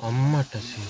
Amma tasi.